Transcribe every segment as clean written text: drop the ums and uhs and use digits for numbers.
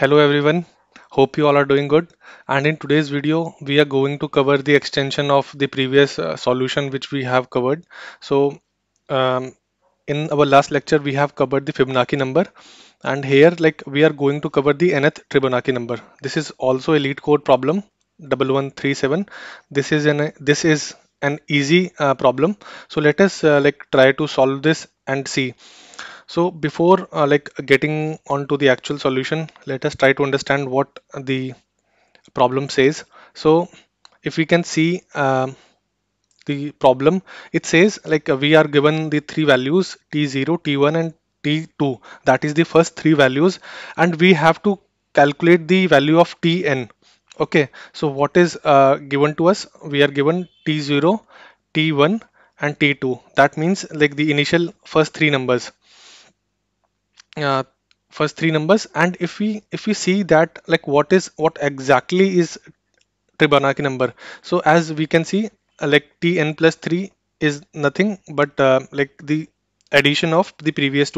Hello everyone, hope you all are doing good, and in today's video we are going to cover the extension of the previous solution which we have covered. So in our last lecture we have covered the Fibonacci number, and here like we are going to cover the nth Tribonacci number. This is also a LeetCode problem 1137. This is an easy problem, so let us like try to solve this and see. So before like getting onto the actual solution, let us try to understand what the problem says. So if we can see the problem, it says like we are given the three values t0, t1 and t2, that is the first three values, and we have to calculate the value of tn. Okay, so what is given to us? We are given t0, t1 and t2, that means like the initial first three numbers. And if we see that like what exactly is Tribonacci number, so as we can see like tn plus 3 is nothing but like the addition of the previous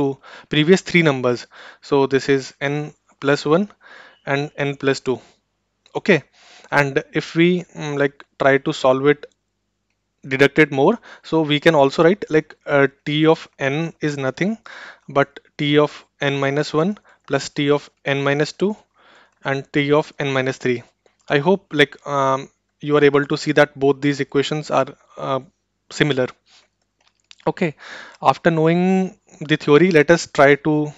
three numbers. So this is n plus 1 and n plus 2. Okay, and if we like try to solve it, deduct it more, so we can also write like t of n is nothing but t of n minus 1 plus t of n minus 2 and t of n minus 3. I hope like you are able to see that both these equations are similar. Okay, after knowing the theory, let us try to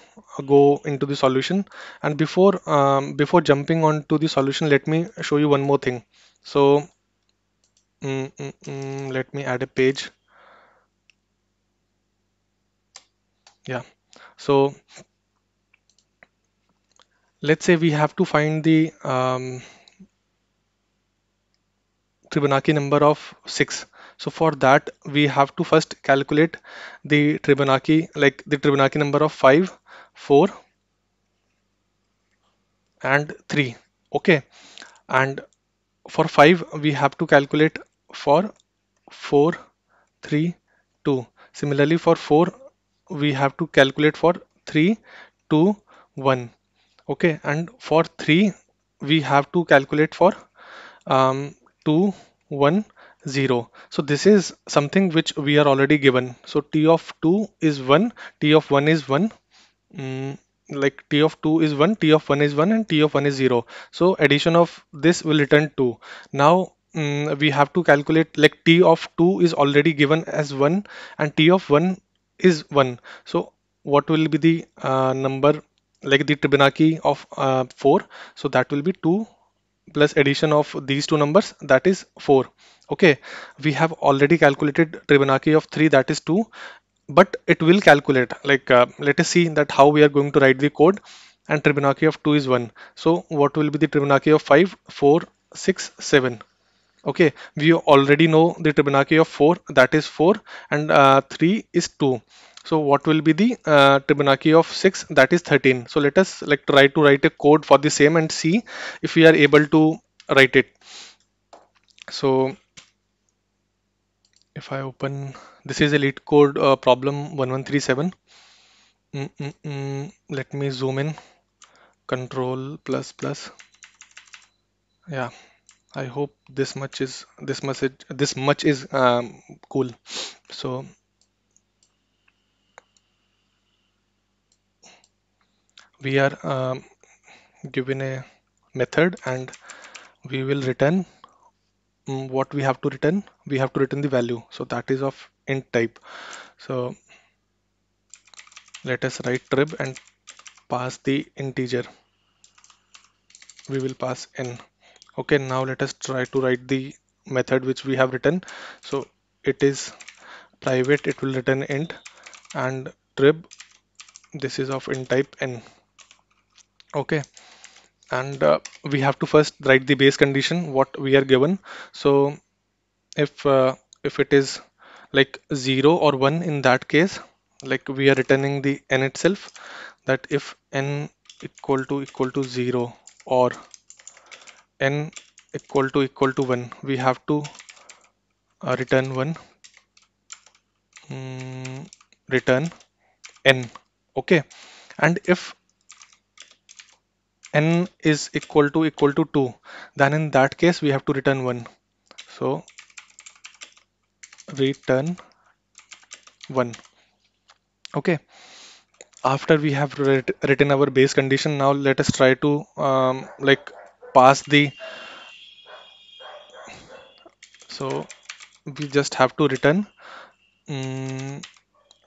go into the solution. And before jumping on to the solution, let me show you one more thing. So let me add a page. Yeah, so let's say we have to find the Tribonacci number of 6. So for that we have to first calculate the Tribonacci number of 5, 4 and 3. Okay, and for 5 we have to calculate for 4, 3, 2. Similarly for 4 we have to calculate for 3, 2, 1. Okay, and for 3 we have to calculate for 2, 1, 0. So this is something which we are already given. So t of 2 is 1, t of 1 is 1, like t of 2 is 1, t of 1 is 1 and t of 1 is 0. So addition of this will return 2. Now we have to calculate like t of 2 is already given as 1 and t of 1 is 1. So what will be the number like the Tribonacci of 4? So that will be 2 plus addition of these two numbers, that is 4. Okay, we have already calculated Tribonacci of 3, that is 2, but it will calculate like let us see that how we are going to write the code. And Tribonacci of 2 is 1, so what will be the Tribonacci of 5, 4, 6, 7? Okay, we already know the Tribonacci of 4, that is 4, and 3 is 2. So what will be the Tribonacci of 6, that is 13. So let us like try to write a code for the same and see if we are able to write it. So if I open, this is a LeetCode problem 1137. Let me zoom in, Ctrl++. Yeah, I hope this much is cool. So we are given a method, and we will return what we have to return. We have to return the value, so that is of int type. So let us write trib and pass the integer. We will pass n. Okay, now let us try to write the method which we have written. So it is private, it will return int, and trib, this is of int type n. Okay, and we have to first write the base condition what we are given. So if it is like 0 or 1, in that case like we are returning the n itself, that if n equal to 0 or n equal to 1, we have to return 1, return n. Okay, and if n is equal to 2, then in that case we have to return 1. So return 1. Okay, after we have written our base condition, now let us try to like pass the, so we just have to return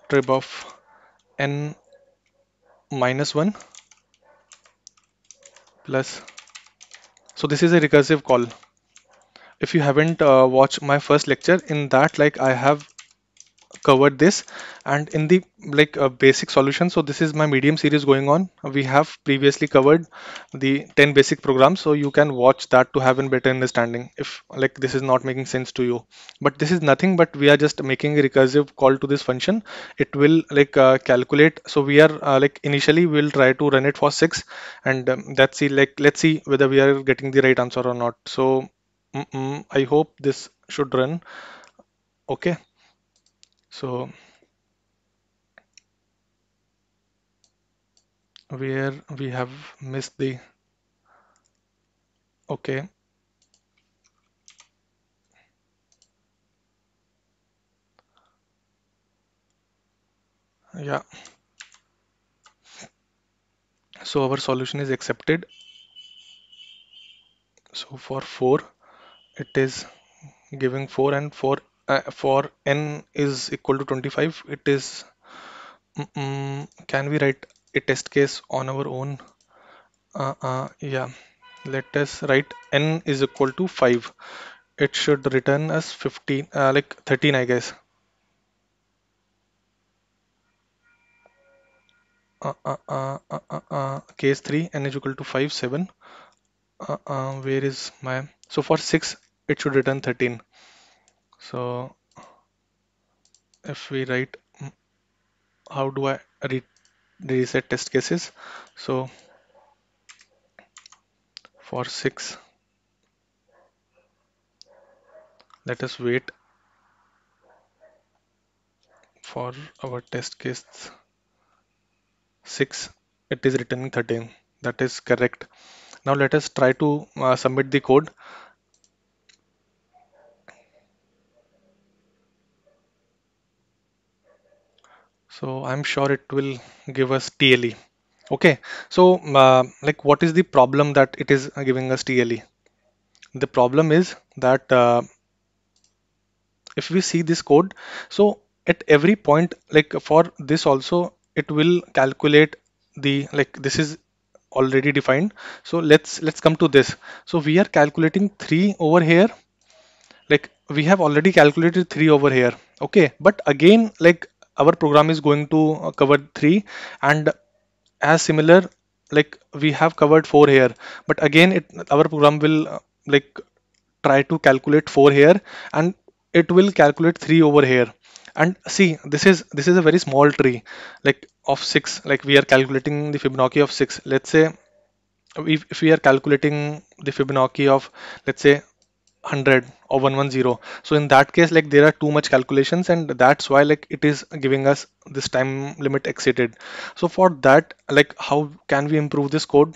trib of n minus 1 plus. So this is a recursive call. If you haven't watched my first lecture, in that like I have covered this, and in the like basic solution, so this is my medium series going on. We have previously covered the 10 basic programs, so you can watch that to have a better understanding if like this is not making sense to you. But this is nothing, but we are just making a recursive call to this function. It will like calculate. So we are like initially we'll try to run it for 6, and that's see like let's see whether we are getting the right answer or not. So I hope this should run. Okay. So where we have missed the, okay. Yeah. So our solution is accepted. So for 4, it is giving 4, and for n is equal to 25, it is can we write a test case on our own? Yeah, let us write n is equal to 5. It should return us 15 like 13, I guess. Case 3, n is equal to 5 7. Where is my, so for 6 it should return 13. So if we write, how do I reset test cases? So for 6, let us wait for our test case 6. It is returning 13. That is correct. Now let us try to submit the code. So I'm sure it will give us TLE. Okay, so like what is the problem that it is giving us TLE? The problem is that if we see this code, so at every point, like for this also, it will calculate the, like this is already defined. So let's come to this. So we are calculating 3 over here. Like we have already calculated 3 over here. Okay, but again, like our program is going to cover 3, and as similar, like we have covered 4 here, but again our program will like try to calculate 4 here, and it will calculate 3 over here. And see, this is a very small tree, like of 6, like we are calculating the Fibonacci of 6. Let's say if we are calculating the Fibonacci of, let's say, 100 or 110, so in that case like there are too much calculations, and that's why like it is giving us this time limit exceeded. So for that, like how can we improve this code?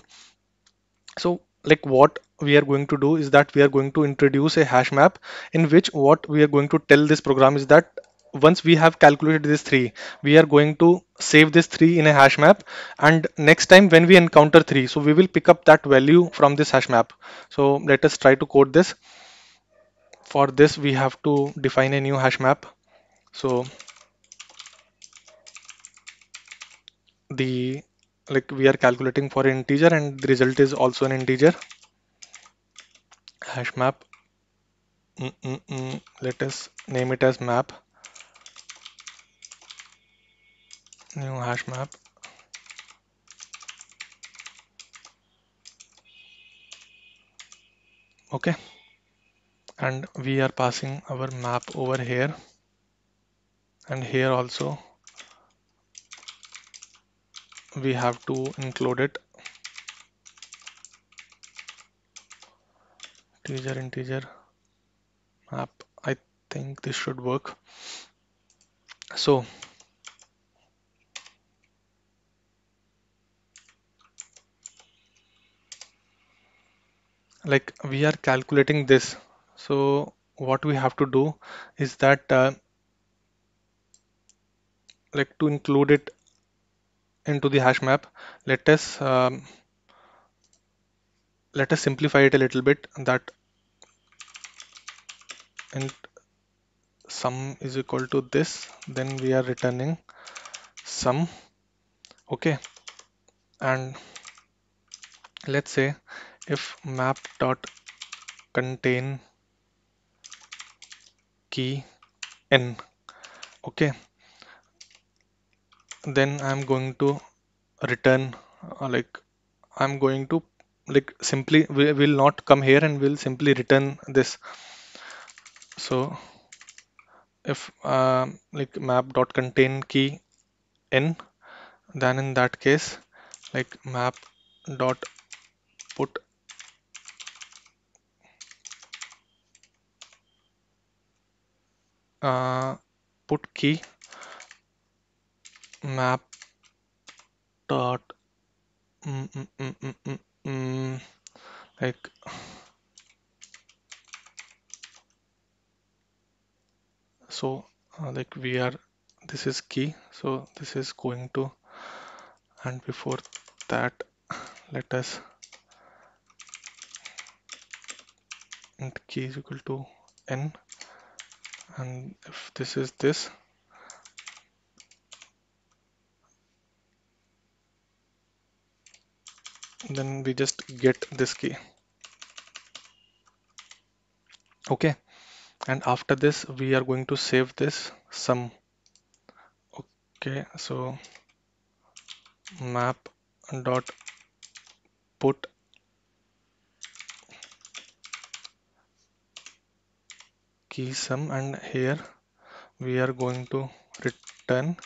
So like what we are going to do is that we are going to introduce a hash map, in which what we are going to tell this program is that once we have calculated this 3, we are going to save this 3 in a hash map, and next time when we encounter 3, so we will pick up that value from this hash map. So let us try to code this. For this, we have to define a new hash map. So the, like we are calculating for an integer, and the result is also an integer. Hash map. Let us name it as map. New hash map. Okay. And we are passing our map over here, and here also we have to include it, integer map. I think this should work. So like we are calculating this, so what we have to do is that like to include it into the hash map, let us simplify it a little bit, that int sum is equal to this, then we are returning sum. Okay, and let's say if map dot contain key n, okay, then I'm going to return simply we will not come here and we'll simply return this. So if like map dot contain key n, then in that case like map dot put put key map dot like so like we are, this is key, so this is going to, and before that let us int key is equal to n, and if this is this, then we just get this key. Okay, and after this we are going to save this sum. Okay, so map dot put key sum, and here we are going to return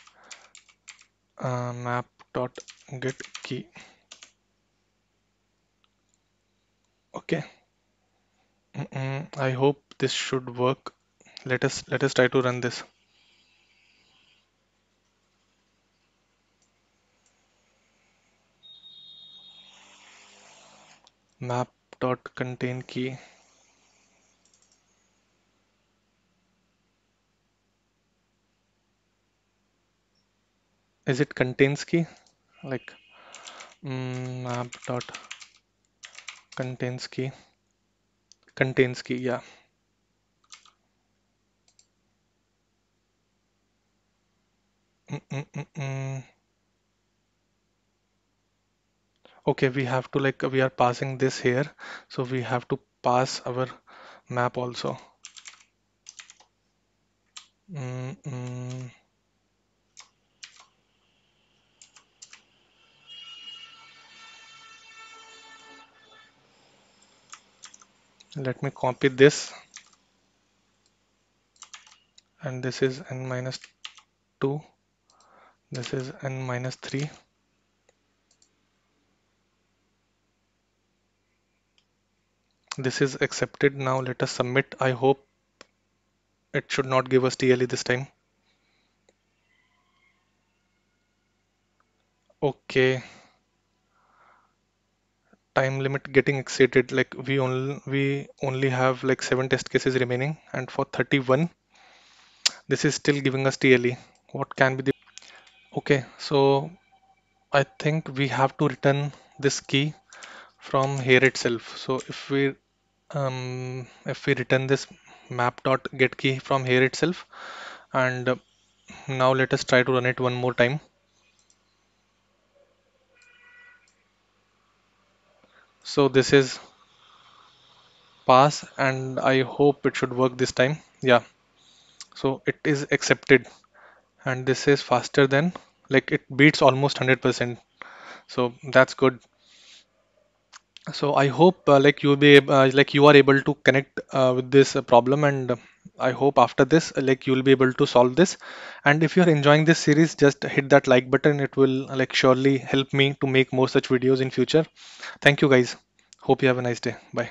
map dot get key. Okay, I hope this should work. Let us try to run this. Map dot contain key. Is it contains key? Like map dot contains key. Contains key, yeah. Okay, we have to like we are passing this here, so we have to pass our map also. Let me copy this, and this is n-2, this is n-3. This is accepted. Now let us submit. I hope it should not give us TLE this time. Okay, time limit getting exceeded, like we only have like 7 test cases remaining, and for 31 this is still giving us TLE. What can be the... Okay, so I think we have to return this key from here itself. So if we return this map dot get key from here itself, and now let us try to run it one more time. So this is pass, and I hope it should work this time. Yeah, so it is accepted, and this is faster than, like it beats almost 100%, so that's good. So I hope like you'll be like you are able to connect with this problem, and I hope after this like you'll be able to solve this. And if you're enjoying this series, just hit that like button. It will like surely help me to make more such videos in future. Thank you guys. Hope you have a nice day. Bye.